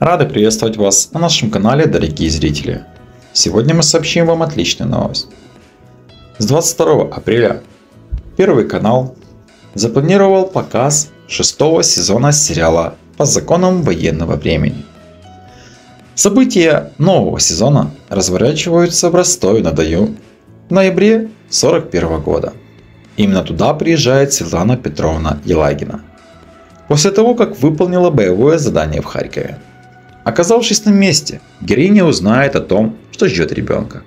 Рады приветствовать вас на нашем канале, дорогие зрители. Сегодня мы сообщим вам отличную новость. С 22 апреля Первый канал запланировал показ 6-го сезона сериала «По законам военного времени». События нового сезона разворачиваются в Ростове-на-Дону в ноябре 1941 года. Именно туда приезжает Светлана Петровна Елагина после того, как выполнила боевое задание в Харькове. Оказавшись на месте, героиня узнает о том, что ждет ребенка.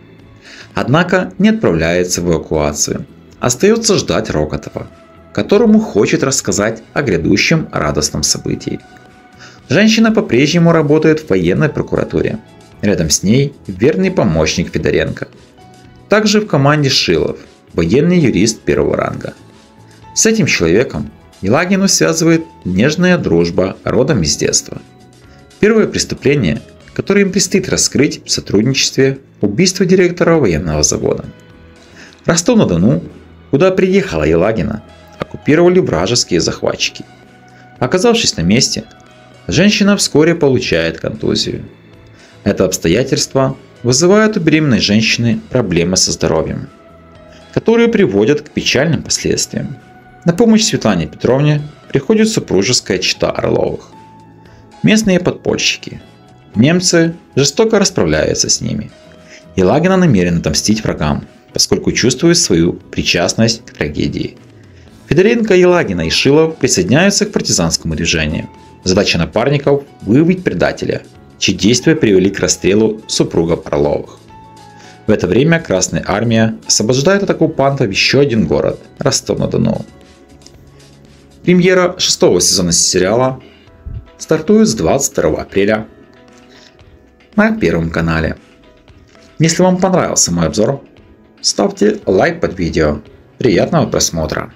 Однако не отправляется в эвакуацию. Остается ждать Рокотова, которому хочет рассказать о грядущем радостном событии. Женщина по-прежнему работает в военной прокуратуре. Рядом с ней верный помощник Федоренко. Также в команде Шилов, военный юрист первого ранга. С этим человеком Нелагину связывает нежная дружба родом из детства. Первое преступление, которое им предстоит раскрыть в сотрудничестве, убийство директора военного завода. Ростов-на-Дону, куда приехала Елагина, оккупировали вражеские захватчики. Оказавшись на месте, женщина вскоре получает контузию. Это обстоятельство вызывает у беременной женщины проблемы со здоровьем, которые приводят к печальным последствиям. На помощь Светлане Петровне приходит супружеская чета Орловых. Местные подпольщики. Немцы жестоко расправляются с ними. Елагина намерена отомстить врагам, поскольку чувствует свою причастность к трагедии. Федоренко, Елагина и Шилов присоединяются к партизанскому движению. Задача напарников – выявить предателя, чьи действия привели к расстрелу супруга Орловых. В это время Красная Армия освобождает от оккупантов еще один город – Ростов-на-Дону. Премьера 6-го сезона сериала стартует с 22 апреля на Первом канале. Если вам понравился мой обзор, ставьте лайк под видео. Приятного просмотра!